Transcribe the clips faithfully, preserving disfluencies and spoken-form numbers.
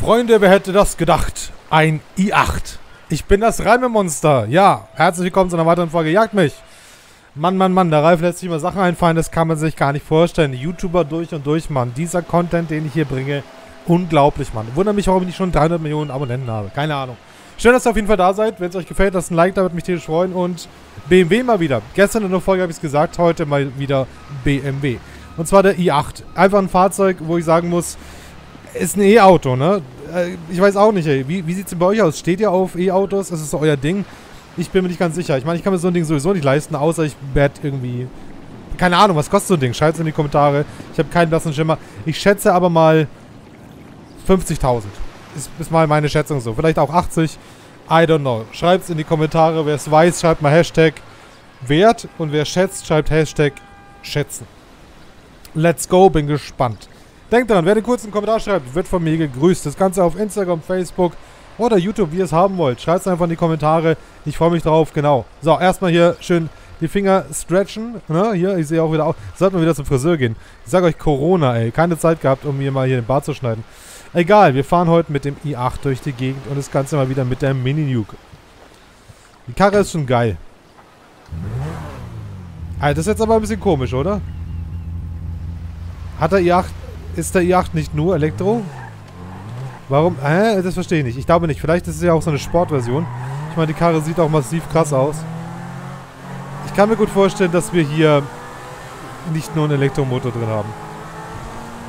Freunde, wer hätte das gedacht? Ein i acht. Ich bin das Reimemonster. Ja, herzlich willkommen zu einer weiteren Folge. Jagt mich. Mann, Mann, Mann, der Ralf lässt sich immer Sachen einfallen, das kann man sich gar nicht vorstellen. YouTuber durch und durch, Mann. Dieser Content, den ich hier bringe, unglaublich, Mann. Wundert mich, warum ich nicht schon dreihundert Millionen Abonnenten habe. Keine Ahnung. Schön, dass ihr auf jeden Fall da seid. Wenn es euch gefällt, lasst ein Like, da würde mich tierisch freuen. Und B M W mal wieder. Gestern in der Folge habe ich es gesagt, heute mal wieder B M W. Und zwar der i acht. Einfach ein Fahrzeug, wo ich sagen muss, ist ein E-Auto, ne? Ich weiß auch nicht, ey. Wie, wie sieht es denn bei euch aus? Steht ihr auf E-Autos? Ist es euer Ding? Ich bin mir nicht ganz sicher. Ich meine, ich kann mir so ein Ding sowieso nicht leisten, außer ich werde irgendwie... Keine Ahnung, was kostet so ein Ding? Schreibt es in die Kommentare. Ich habe keinen blassen Schimmer. Ich schätze aber mal fünfzigtausend. Ist, ist mal meine Schätzung so. Vielleicht auch achtzig. I don't know. Schreibt es in die Kommentare. Wer es weiß, schreibt mal Hashtag Wert. Und wer schätzt, schreibt Hashtag Schätzen. Let's go. Bin gespannt. Denkt dran, wer den kurzen Kommentar schreibt, wird von mir gegrüßt. Das Ganze auf Instagram, Facebook oder YouTube, wie ihr es haben wollt. Schreibt es einfach in die Kommentare. Ich freue mich drauf, genau. So, erstmal hier schön die Finger stretchen. Ne? Hier, ich sehe auch wieder aus. Sollte man wieder zum Friseur gehen. Ich sage euch, Corona, ey. Keine Zeit gehabt, um mir mal hier den Bart zu schneiden. Egal, wir fahren heute mit dem i acht durch die Gegend und das Ganze mal wieder mit der Mini-Nuke. Die Karre ist schon geil. Alter, das ist jetzt aber ein bisschen komisch, oder? Hat der i acht... Ist der i acht nicht nur Elektro? Warum? Hä? Das verstehe ich nicht. Ich glaube nicht. Vielleicht ist es ja auch so eine Sportversion. Ich meine, die Karre sieht auch massiv krass aus. Ich kann mir gut vorstellen, dass wir hier nicht nur einen Elektromotor drin haben.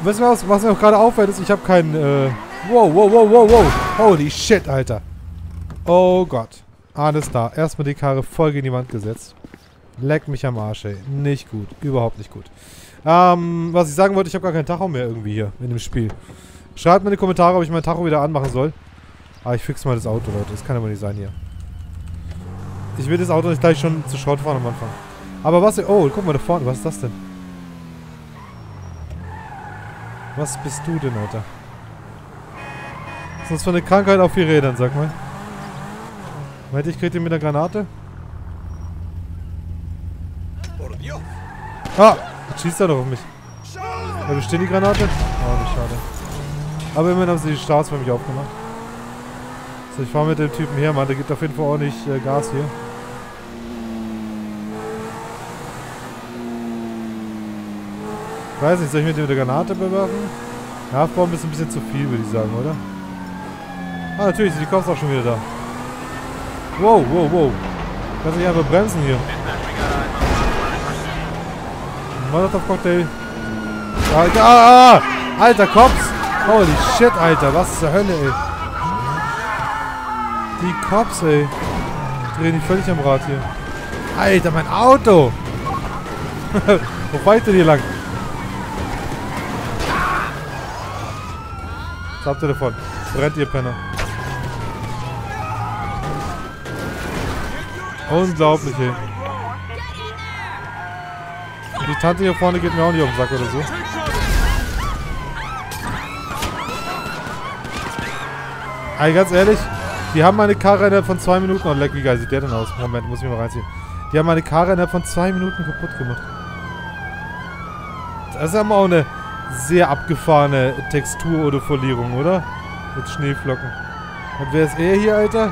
Weißt du was, was mir auch gerade auffällt, ist, ich habe keinen... Äh wow, wow, wow, wow, wow. Holy shit, Alter. Oh Gott. Alles da. Erstmal die Karre voll gegen die Wand gesetzt. Leck mich am Arsch, ey. Nicht gut. Überhaupt nicht gut. Ähm, was ich sagen wollte, ich habe gar keinen Tacho mehr irgendwie hier in dem Spiel. Schreibt mir in die Kommentare, ob ich mein Tacho wieder anmachen soll. Ah, ich fixe mal das Auto, Leute. Das kann aber nicht sein hier. Ich will das Auto nicht gleich schon zu Schrott fahren am Anfang. Aber was... Oh, guck mal da vorne. Was ist das denn? Was bist du denn, Alter? Was ist das für eine Krankheit auf vier Rädern, sag mal. Meint ihr, ich krieg den mit der Granate? Ah! Jetzt schießt er doch auf mich. Da besteht die Granate? Oh, nicht schade. Aber immerhin haben sie die Straße für mich aufgemacht. So, ich fahre mit dem Typen her, Mann. Der gibt auf jeden Fall auch nicht äh, Gas hier. Ich weiß nicht, soll ich mit dem mit der Granate bewerfen? Nachbauen ist ein bisschen zu viel, würde ich sagen, oder? Ah, natürlich, die Kopf ist auch schon wieder da. Wow, wow, wow. Kannst du dich einfach bremsen hier. Molotov-Cocktail. Alter, ah, ah, alter Cops. Holy shit, Alter. Was zur Hölle, ey. Die Cops, ey. Drehen die völlig am Rad hier. Alter, mein Auto. Wo fahr ich denn hier lang? Was habt ihr davon? Brennt ihr, Penner. Unglaublich, ey. Die Tante hier vorne geht mir auch nicht auf den Sack oder so. Ey, ganz ehrlich, die haben meine Karre innerhalb von zwei Minuten... Oh, leck, wie geil sieht der denn aus? Moment, muss ich mal reinziehen. Die haben meine Karre innerhalb von zwei Minuten kaputt gemacht. Das ist aber auch eine sehr abgefahrene Textur oder Folierung, oder? Mit Schneeflocken. Und wer ist er hier, Alter?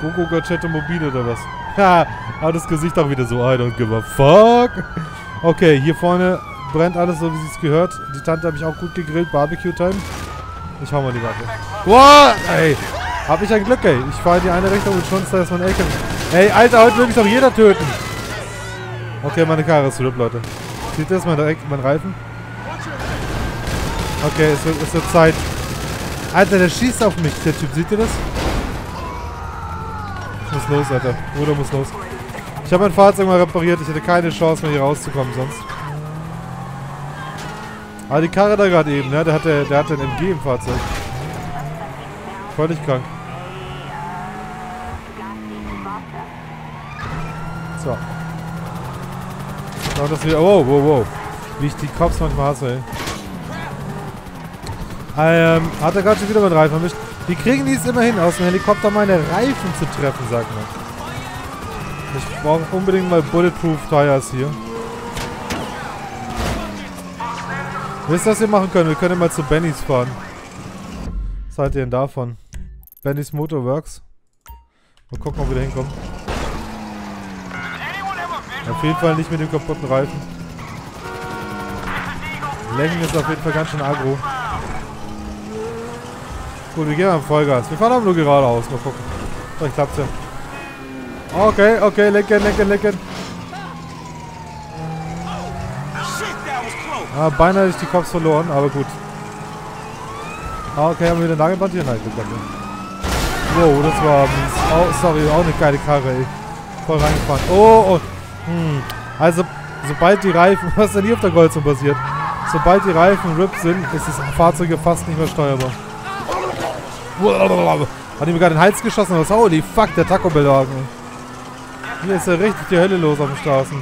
Gogo Gachetto Mobil oder was? Ha, aber das Gesicht auch wieder so, I don't give a fuck. Okay, hier vorne brennt alles so, wie es gehört. Die Tante habe ich auch gut gegrillt, Barbecue-Time. Ich hau mal die Waffe. Wow, ey, hab ich ein Glück, ey. Ich fahre in die eine Richtung und schon ist da erstmal ein L K W. Ey, Alter, heute will mich doch jeder töten. Okay, meine Karre ist flip, Leute. Sieht das, mein, mein Reifen? Okay, es wird, es wird Zeit. Alter, der schießt auf mich, der Typ. Seht ihr das? Muss los, Alter. Bruder muss los. Ich habe mein Fahrzeug mal repariert. Ich hätte keine Chance mehr hier rauszukommen sonst. Ah, die Karre da gerade eben, ne? Der hatte, der hatte ein M G im Fahrzeug. Völlig krank. So. Und das wieder... Wow, wow, wow. Wie ich die Cops manchmal hasse, ey. Ähm, hat er gerade schon wieder mit Reifen vermischt? Die kriegen dies immerhin aus dem Helikopter, meine Reifen zu treffen, sagt man. Ich brauche unbedingt mal Bulletproof Tires hier. Wisst ihr, was wir machen können? Wir können mal zu Bennys fahren. Was haltet ihr denn davon? Bennys Motor Works. Mal gucken, ob wir da hinkommen. Ja, auf jeden Fall nicht mit dem kaputten Reifen. Lenken ist auf jeden Fall ganz schön aggro. Gut, wir gehen am Vollgas. Wir fahren aber nur geradeaus. Mal gucken. Vielleicht klappt's ja. Okay, okay, lenken, lenken, lenken. Ah, beinahe hätte ich die Cops verloren, aber gut. Ah, okay, haben wir wieder ein Nagelband hier? Nein, danke. Wow, das war... Oh, sorry, auch eine geile Karre, ey. Voll reingefahren. Oh, oh. Hm. Also, sobald die Reifen... Was ist denn hier auf der Goldzone passiert? Sobald die Reifen ripped sind, ist das Fahrzeug fast nicht mehr steuerbar. Hat ihm gerade den Hals geschossen, aber oh, die fuck, der Taco Bell-Wagen. Hier ist ja richtig die Hölle los auf den Straßen.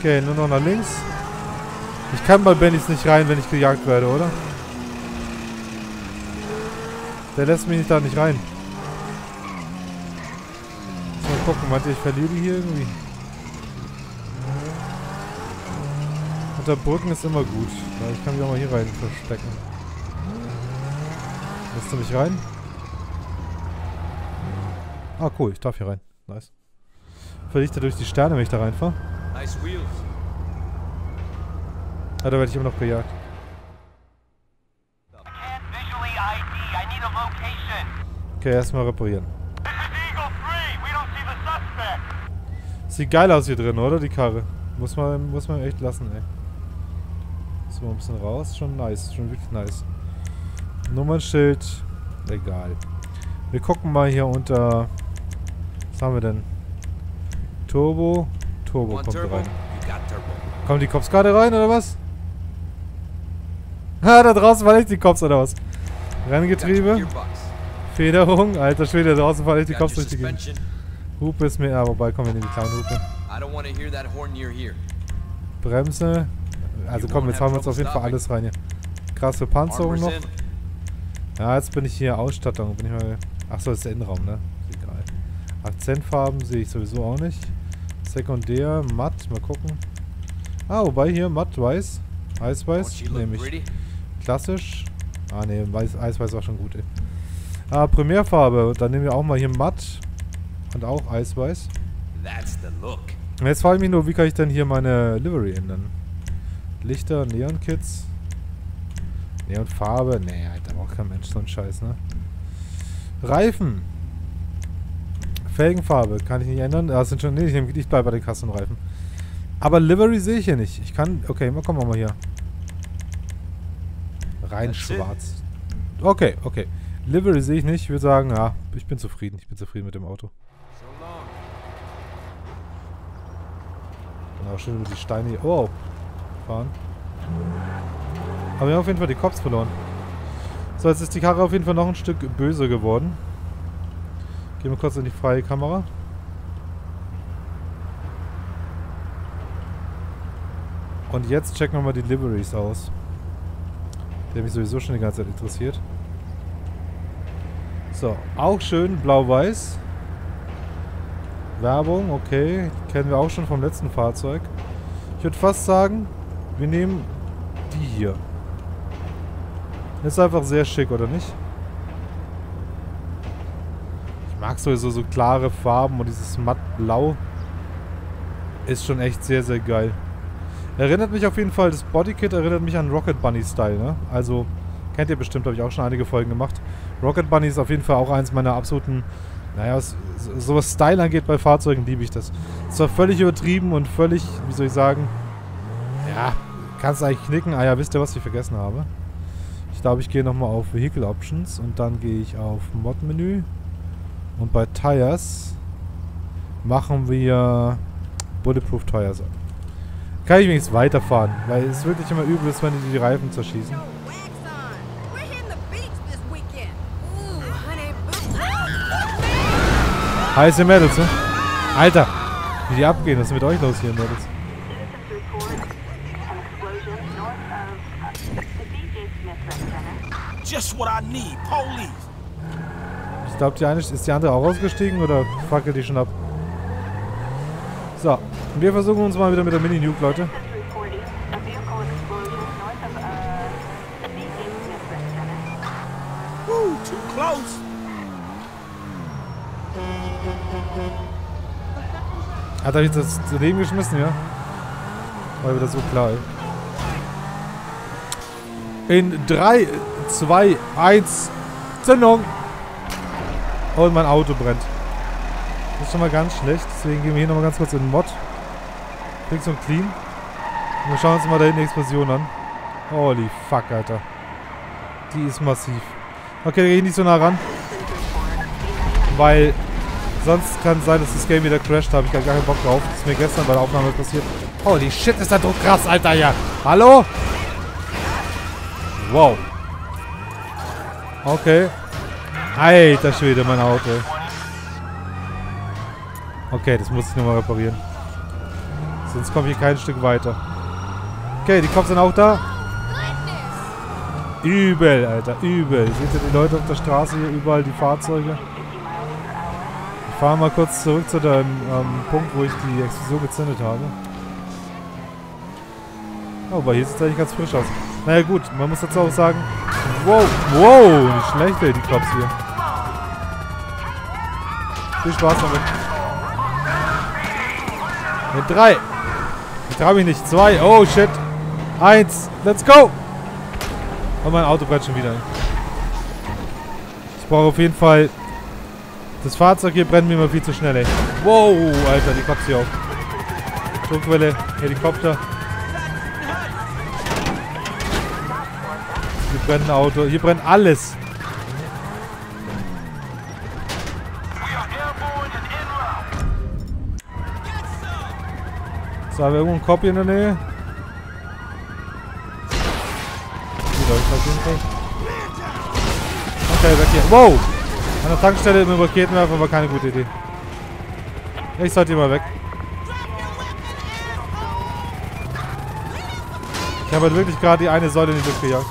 Okay, nur noch nach links. Ich kann bei Bennys nicht rein, wenn ich gejagt werde, oder? Der lässt mich da nicht rein. So, gucken, warte, ich verliere hier irgendwie. Unter Brücken ist immer gut. Ja, ich kann mich auch mal hier rein verstecken. Lässt du mich rein? Ah, cool, ich darf hier rein. Nice. Verlichte durch die Sterne, wenn ich da reinfahre. Nice wheels. Ah, da werde ich immer noch gejagt. Okay, erstmal reparieren. Sieht geil aus hier drin, oder? Die Karre. Muss man, muss man echt lassen, ey. So, ein bisschen raus. Schon nice. Schon wirklich nice. Nummernschild. Egal. Wir gucken mal hier unter... Was haben wir denn? Turbo. Turbo kommt rein. Kommen die Cops gerade rein, oder was? Ha, da draußen war nicht die Cops, oder was? Renngetriebe. Federung. Alter Schwede, da draußen fahren echt die Cops durch die Gegend. Hupe ist mir... Ah, wobei, komm, wir nehmen die kleine Hupe. Bremse. Also komm, jetzt haben wir uns auf jeden Fall alles rein hier. Krasse Panzerung noch. Ja, jetzt bin ich hier. Ausstattung. Bin ich mal... Achso, das ist der Innenraum, ne? Ist egal. Akzentfarben sehe ich sowieso auch nicht. Sekundär, matt. Mal gucken. Ah, wobei hier matt, weiß. Eisweiß nehme ich. Klassisch. Ah, ne, Eisweiß war schon gut, ey. Ah, Primärfarbe. Dann nehmen wir auch mal hier matt. Und auch Eisweiß. Jetzt frage ich mich nur, wie kann ich denn hier meine Livery ändern? Lichter, Neon-Kits. Neonfarbe. Nee, Alter, braucht kein Mensch so einen Scheiß, ne? Reifen. Felgenfarbe. Kann ich nicht ändern. Ah, sind schon. Nee, ich bleibe bei den Custom-Reifen. Aber Livery sehe ich hier nicht. Ich kann. Okay, mal kommen wir mal hier. Rein schwarz. Okay, okay. Livery sehe ich nicht. Ich würde sagen, ja, ich bin zufrieden. Ich bin zufrieden mit dem Auto. Dann auch schön über die Steine hier. Oh, fahren. Aber wir haben auf jeden Fall die Cops verloren. So, jetzt ist die Karre auf jeden Fall noch ein Stück böse geworden. Gehen wir kurz in die freie Kamera. Und jetzt checken wir mal die Liveries aus. Die haben mich sowieso schon die ganze Zeit interessiert. So, auch schön blau-weiß. Werbung, okay. Kennen wir auch schon vom letzten Fahrzeug. Ich würde fast sagen, wir nehmen die hier. Ist einfach sehr schick, oder nicht? Ich mag sowieso so klare Farben und dieses matt-blau ist schon echt sehr, sehr geil. Erinnert mich auf jeden Fall, das Bodykit erinnert mich an Rocket Bunny-Style, ne? Also... Kennt ihr bestimmt, habe ich auch schon einige Folgen gemacht. Rocket Bunny ist auf jeden Fall auch eins meiner absoluten, naja, was, so was Style angeht bei Fahrzeugen, liebe ich das. Ist zwar völlig übertrieben und völlig, wie soll ich sagen, ja, kannst eigentlich knicken. Ah ja, wisst ihr, was ich vergessen habe? Ich glaube, ich gehe nochmal auf Vehicle Options und dann gehe ich auf Mod-Menü und bei Tires machen wir Bulletproof Tires an. Kann ich wenigstens weiterfahren, weil es wirklich immer übel ist, wenn die die Reifen zerschießen. Heiße Mädels, ne? Alter, wie die abgehen, was ist mit euch los hier, Mädels? Ich glaube, die eine ist die andere auch ausgestiegen oder fackelt die schon ab? So, wir versuchen uns mal wieder mit der Mini-Nuke, Leute. too close. Hat er jetzt das daneben geschmissen, ja? Weil wieder so klar. In drei, zwei, eins, Zündung! Und mein Auto brennt. Das ist schon mal ganz schlecht, deswegen gehen wir hier nochmal ganz kurz in den Mod. Fix und clean. Und wir schauen uns mal da hinten die Explosion an. Holy fuck, Alter. Die ist massiv. Okay, da gehe ich nicht so nah ran. Weil sonst kann es sein, dass das Game wieder crasht. Da habe ich gar keinen Bock drauf. Das ist mir gestern bei der Aufnahme passiert. Holy shit, ist der Druck krass, Alter, ja. Hallo? Wow. Okay. Alter Schwede, mein Auto. Okay, das muss ich nochmal reparieren. Sonst komme ich hier kein Stück weiter. Okay, die Cops sind auch da. Übel, Alter, übel. Seht ihr die Leute auf der Straße hier, überall die Fahrzeuge? Ich fahre mal kurz zurück zu dem ähm, Punkt, wo ich die Explosion gezündet habe. Oh, aber hier sieht es eigentlich ganz frisch aus. Naja gut, man muss dazu auch sagen... Wow, wow, nicht schlecht, ey, die Cops hier. Viel Spaß damit. In drei. Ich traue mich nicht. Zwei. Oh, shit. Eins. Let's go. Und mein Auto brennt schon wieder. Ich brauche auf jeden Fall... Das Fahrzeug hier brennt mir immer viel zu schnell, ey. Wow, Alter, die Cops hier auch. Druckwelle, Helikopter. Hier brennt ein Auto. Hier brennt alles. So, haben wir irgendwo einen Cop in der Nähe? Okay, weg hier. Wow! An der Tankstelle mit dem Raketenwerfer war keine gute Idee. Ich sollte hier mal weg. Ich habe halt wirklich gerade die eine Säule in die Luft gejagt.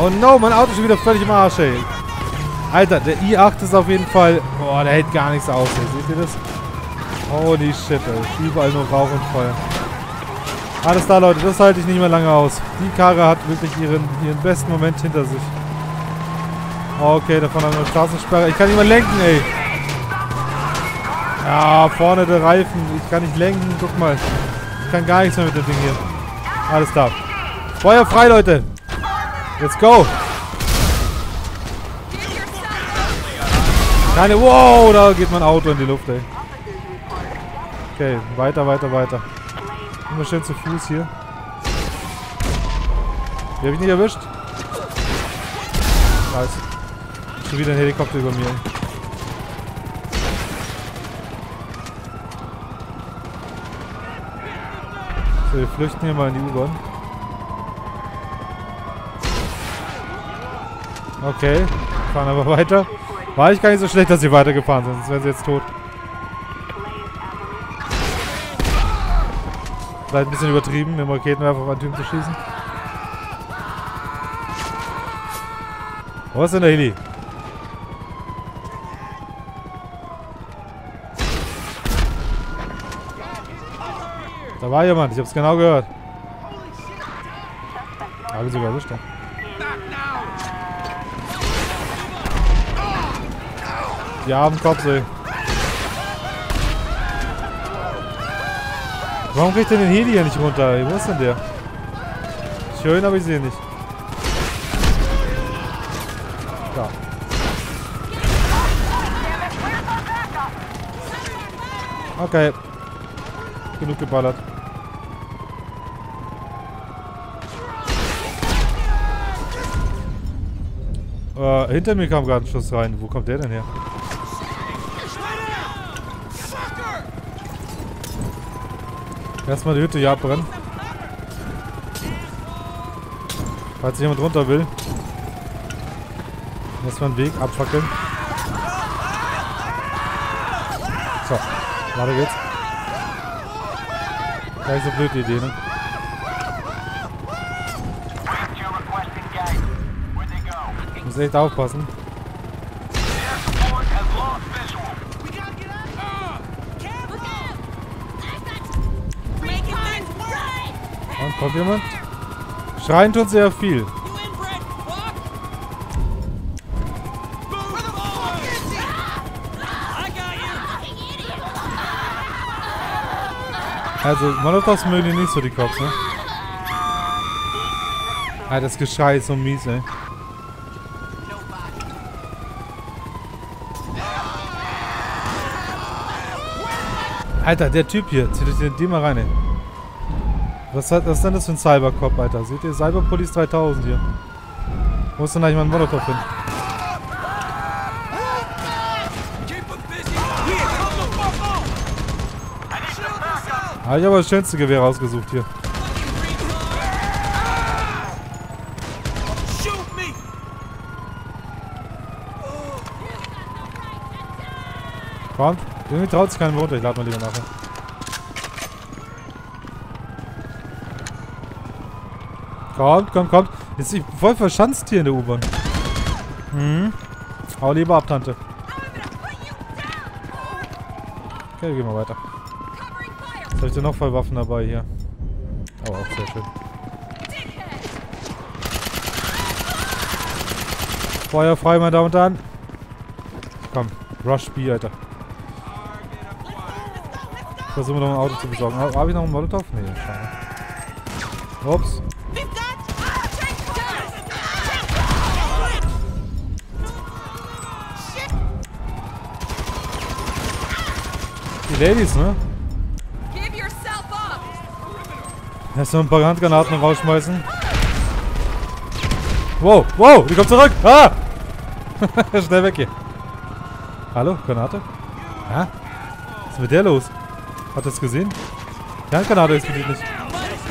Oh no, mein Auto ist schon wieder völlig im Arsch, ey. Alter, der I acht ist auf jeden Fall... Boah, der hält gar nichts aus, ey. Seht ihr das? Holy shit, ey. Überall nur Rauch und Feuer. Alles da, Leute. Das halte ich nicht mehr lange aus. Die Karre hat wirklich ihren, ihren besten Moment hinter sich. Okay, da vorne haben wir eine Straßensperre. Ich kann nicht mehr lenken, ey. Ja, vorne der Reifen. Ich kann nicht lenken. Guck mal. Ich kann gar nichts mehr mit dem Ding hier. Alles da. Feuer frei, Leute. Let's go. Keine... Wow, da geht mein Auto in die Luft, ey. Okay, weiter, weiter, weiter. Immer schön zu Fuß hier. Die habe ich nicht erwischt. Nice. Schon wieder ein Helikopter über mir. So, wir flüchten hier mal in die U-Bahn. Okay, wir fahren aber weiter. War ich gar nicht so schlecht, dass sie weitergefahren sind, sonst wären sie jetzt tot. Vielleicht ein bisschen übertrieben, mit dem Raketenwerfer auf einen Typen zu schießen. Wo ist denn der Heli? Da war jemand, ich hab's genau gehört. Da hab ich sogar erwischt. Die armen Cops, ey. Warum kriegt denn den Heli hier nicht runter? Wo ist denn der? Schön, aber ich sehe ihn nicht. Da. Okay. Genug geballert. Äh, hinter mir kam gerade ein Schuss rein. Wo kommt der denn her? Erstmal die Hütte hier abbrennen. Falls jemand runter will. Erstmal den Weg abfackeln. So, weiter geht's. Gar nicht so blöd die Idee, ne? Ich muss echt aufpassen. Kommt jemand? Schreien tut sehr viel. Also, Molotovs mögen die nicht so, die Cops, ne? Ah, das Geschrei ist so mies, ey. Alter, der Typ hier. Zieht euch den mal rein, ey. Was, hat, was ist denn das für ein Cybercop, Alter? Seht ihr? Cyberpolice dreitausend hier. Wo ist denn eigentlich mein Molotov hin? Ah, ich habe das schönste Gewehr rausgesucht hier. Komm, irgendwie traut sich keinem runter. Ich lade mal lieber nachher. Kommt, kommt, kommt. Jetzt ist ich voll verschanzt hier in der U-Bahn. Mhm. Hau lieber ab, Tante. Okay, wir gehen mal weiter. Jetzt habe ich da noch voll Waffen dabei hier. Aber auch sehr schön. Feuer frei, meine Damen und Herren. Komm, Rush B, Alter. Versuchen wir noch ein Auto zu besorgen. Habe ich noch einen Molotov? Nee, schade. Ups. Die Ladies, ne? Lass noch ein paar Handgranaten rausschmeißen. Wow, wow, die kommt zurück! Ah! Schnell weg hier. Hallo, Granate? Ja? Was ist mit der los? Hat das gesehen? Die Handgranate explodiert nicht. Was ist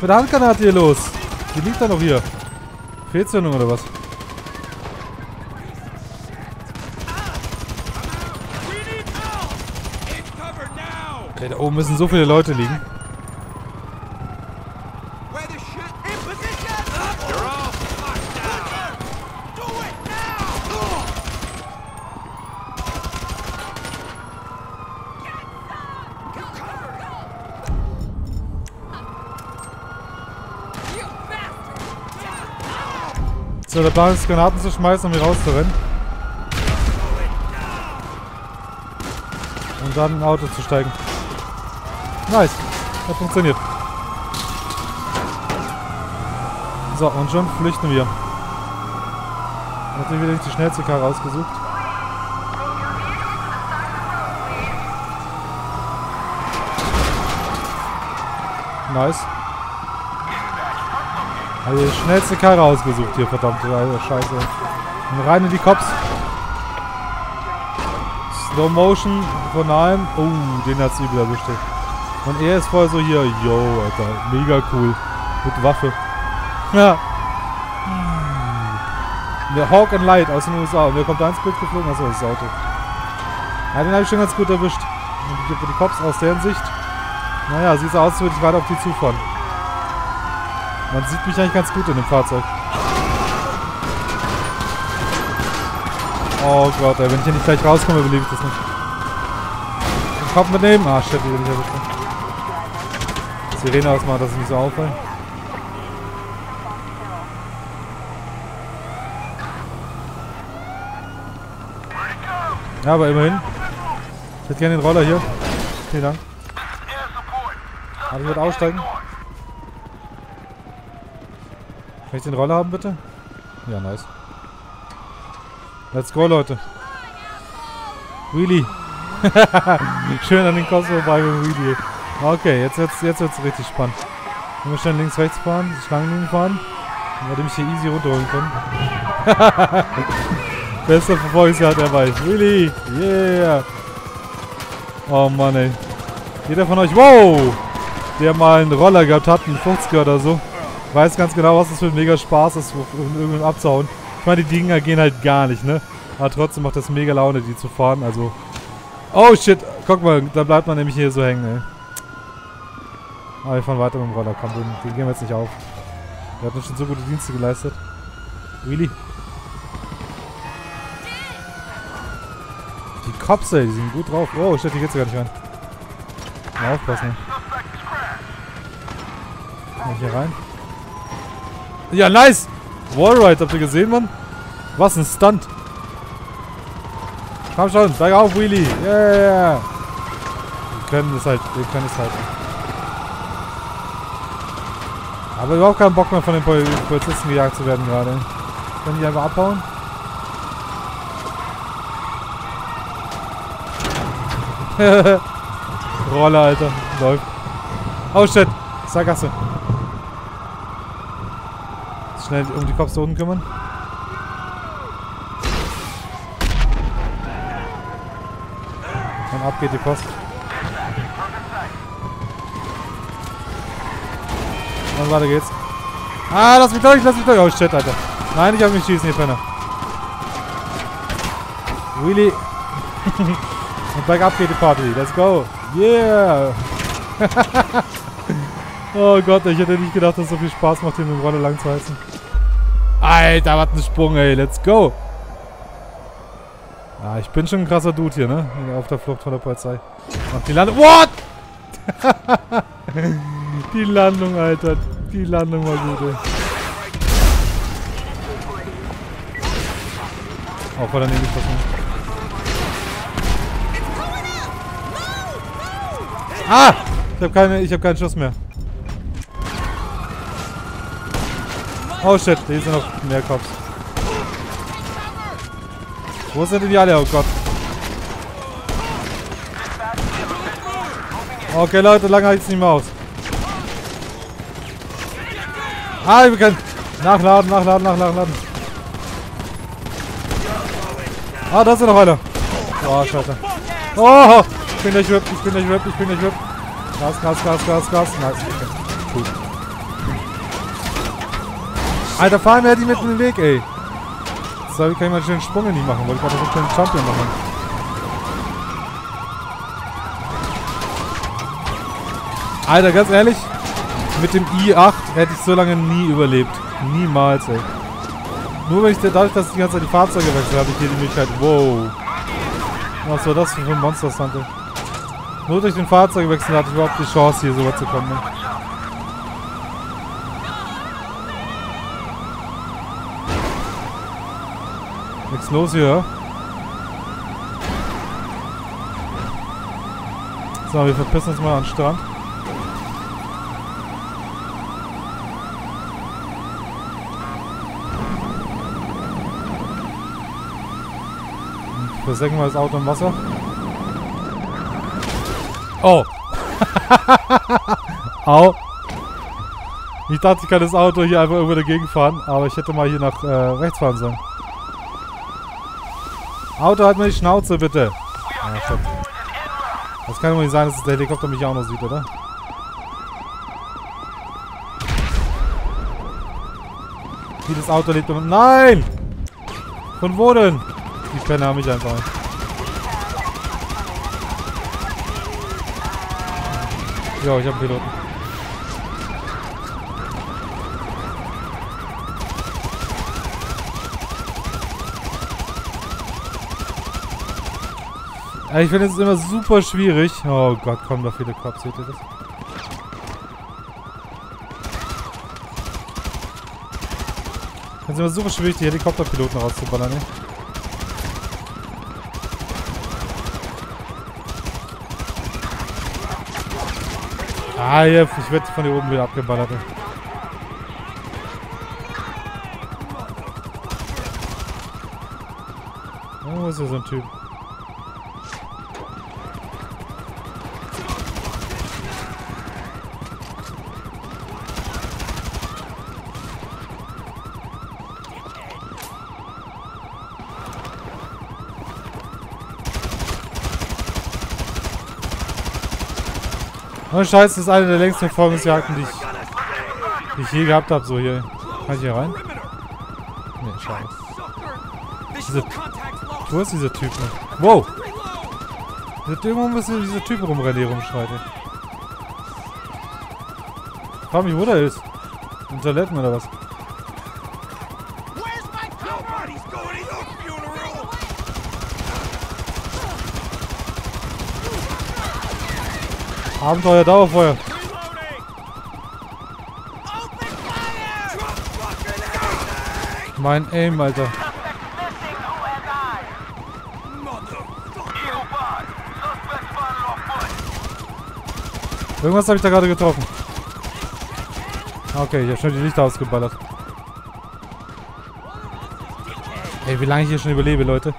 mit der Handgranate hier los? Die liegt da noch hier. Fehlzündung oder was? Okay, da oben müssen so viele Leute liegen. So, der Bahn ist Granaten zu schmeißen, um hier rauszurennen. Und dann in ein Auto zu steigen. Nice. Hat funktioniert. So, und schon flüchten wir. Hat sich wieder die schnellste Karre ausgesucht. Nice. Hat die schnellste Karre ausgesucht hier, verdammt. Scheiße. Und rein in die Cops. Slow Motion von einem. Oh, den hat's übel erwischt. Und er ist voll so hier, yo, Alter, mega cool. Mit Waffe. Ja. Der Hawk and Light aus den U S A. Und wer kommt da ins Bild geflogen? Achso, das Auto. Ja, den habe ich schon ganz gut erwischt. Und die Cops aus deren Sicht. Naja, sieht so aus, als würde ich weiter auf die zufahren. Man sieht mich eigentlich ganz gut in dem Fahrzeug. Oh Gott, ey, wenn ich hier nicht gleich rauskomme, überlebe ich das nicht. Den Kopf mitnehmen. Ah, shit, die will ich erwischen. Sirene ausmachen, dass es nicht so auffällt. Ja, aber immerhin. Ich hätte gerne den Roller hier. Vielen Dank. Aber ich würde aussteigen. Kann ich den Roller haben, bitte? Ja, nice. Let's go, Leute. Wheelie. Schön an den Kopf vorbei mit dem Wheelie. Okay, jetzt wird's, jetzt wird's richtig spannend. Wenn wir schnell links, rechts fahren, Schlangenlinien fahren, dann werde ich mich hier easy runterholen können. Bester Verfolgungsjagd erreicht. Willi! Yeah! Oh Mann, ey. Jeder von euch, wow! Der mal einen Roller gehabt hat, einen fünfziger oder so, weiß ganz genau, was das für ein mega Spaß ist, um irgendwann abzuhauen. Ich meine, die Dinger gehen halt gar nicht, ne? Aber trotzdem macht das mega Laune, die zu fahren, also... Oh shit! Guck mal, da bleibt man nämlich hier so hängen, ey. Aber wir fahren weiter mit dem Roller. Komm, den, den gehen wir jetzt nicht auf. Wir hatten schon so gute Dienste geleistet. Really? Die Cops, ey, die sind gut drauf. Oh, shit, hier geht's gar nicht rein. Na, aufpassen. Komm ich hier rein? Ja, nice! Wallride, habt ihr gesehen, Mann? Was ein Stunt! Komm schon, steig auf, Willy. Ja, yeah, yeah, yeah. Wir können es halt, wir können es halt. Aber überhaupt keinen Bock mehr, von den Pol Polizisten gejagt zu werden gerade. Können die einfach abhauen? Roller, Alter. Läuft. Oh shit. Sackgasse. Schnell um die Cops da unten kümmern. Und ab geht die Post. Und weiter geht's. Ah, lass mich durch, lass mich durch. Oh shit, Alter. Nein, ich hab mich schießen, ihr Penner. Willy. Und bergab geht die Party. Let's go. Yeah. Oh Gott, ich hätte nicht gedacht, dass es so viel Spaß macht, hier mit dem Roller lang zu heizen. Alter, was ein Sprung, ey. Let's go. Ah, ich bin schon ein krasser Dude hier, ne? Auf der Flucht von der Polizei. Mach die Landung. What? Die Landung, Alter. Die Landung war gut, ey. Oh, voll daneben geschossen. Ah! Ich hab keine, ich hab keinen Schuss mehr. Oh shit, hier sind noch mehr Cops. Wo sind denn die alle? Oh Gott. Okay Leute, lange halt's nicht mehr aus. Ah, wir können nachladen, nachladen, nachladen. Ah, da ist ja noch einer. Oh, scheiße. Oh! Ich bin nicht ripped, ich bin nicht ripped, ich bin nicht ripped. Gas, Gas, Gas, Gas, Gas. Nice. Okay. Cool. Alter, fahren wir die mit dem Weg, ey. So, kann ich mal schön einen Sprung in die machen, weil ich gerade so einen kleinen Champion machen. Alter, ganz ehrlich, mit dem I acht hätte ich so lange nie überlebt. Niemals, ey. Nur wenn ich dadurch, dass ich die ganze Zeit die Fahrzeuge wechsle, habe ich hier die Möglichkeit. Wow. Was war das für ein Monster-Stunt? Nur durch den Fahrzeugwechsel hatte ich überhaupt die Chance, hier so weit zu kommen. Ne? Nichts los hier. So, wir verpissen uns mal an den Strand. Versenken wir das Auto im Wasser. Oh. Au. Ich dachte, ich kann das Auto hier einfach über dagegen fahren, aber ich hätte mal hier nach äh, rechts fahren sollen. Auto, halt mal die Schnauze, bitte. Ach, das kann doch nicht sein, dass der Helikopter mich auch noch sieht, oder? Wie das Auto lebt immer... Nein! Von wo denn? Die Penner haben mich einfach. Ja, ich hab einen Piloten. Ich finde es immer super schwierig. Oh Gott, kommen da viele Cops, seht ihr das? Ich finde es immer super schwierig, die Helikopterpiloten rauszuballern, ne? Ah, hier, ich werde von hier oben wieder abgeballert. Oh, ist ja so ein Typ. Oh Scheiße, das ist eine der längsten Verfolgungsjagden, die ich, die ich je gehabt habe. So hier. Kann ich hier rein? Nee, scheiße. Diese, wo ist dieser Typ? Wow! Irgendwo müssen diese Typen rumrennen, die rumschreiten. Ich frage mich, wo der ist. Im Toiletten oder was? Abenteuer Dauerfeuer. Mein Aim, Alter. Irgendwas habe ich da gerade getroffen. Okay, ich habe schon die Lichter ausgeballert. Ey, wie lange ich hier schon überlebe, Leute.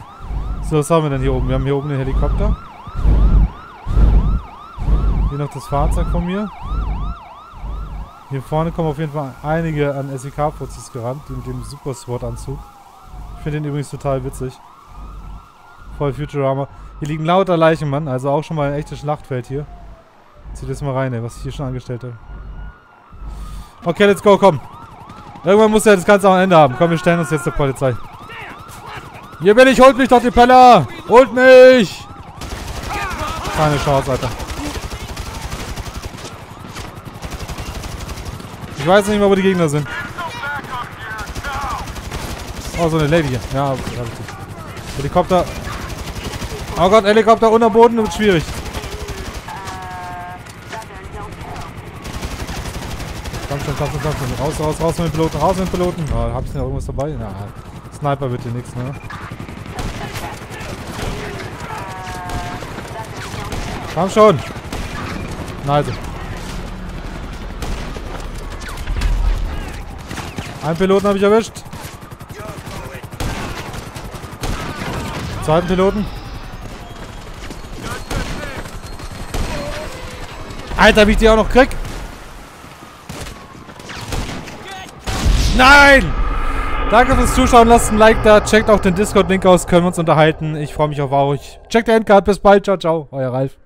So, was haben wir denn hier oben? Wir haben hier oben den Helikopter. Hier noch das Fahrzeug von mir. Hier vorne kommen auf jeden Fall einige an S E K-Prozess gerannt, die mit dem Super-SWAT-Anzug. Ich finde den übrigens total witzig. Voll Futurama. Hier liegen lauter Leichen, Mann. Also auch schon mal ein echtes Schlachtfeld hier. Zieh das mal rein, ey, was ich hier schon angestellt habe. Okay, let's go, komm. Irgendwann muss ja das Ganze auch ein Ende haben. Komm, wir stellen uns jetzt der Polizei. Hier bin ich, holt mich doch, die Pöller! Holt mich! Keine Chance, Alter. Ich weiß nicht mal, wo die Gegner sind. Oh, so eine Lady hier. Ja, richtig. Helikopter. Oh Gott, Helikopter unter Boden wird schwierig. Komm schon, komm schon, komm schon. Raus, raus, raus mit den Piloten, raus mit den Piloten. Oh, hab ich noch irgendwas dabei? Na, Sniper wird hier nichts, ne? Komm schon! Na also. Einen Piloten habe ich erwischt. Zweiten Piloten. Alter, wie ich die auch noch krieg. Nein! Danke fürs Zuschauen, lasst ein Like da, checkt auch den Discord-Link aus, können wir uns unterhalten. Ich freue mich auf euch. Checkt die Endcard, bis bald, ciao, ciao, euer Ralf.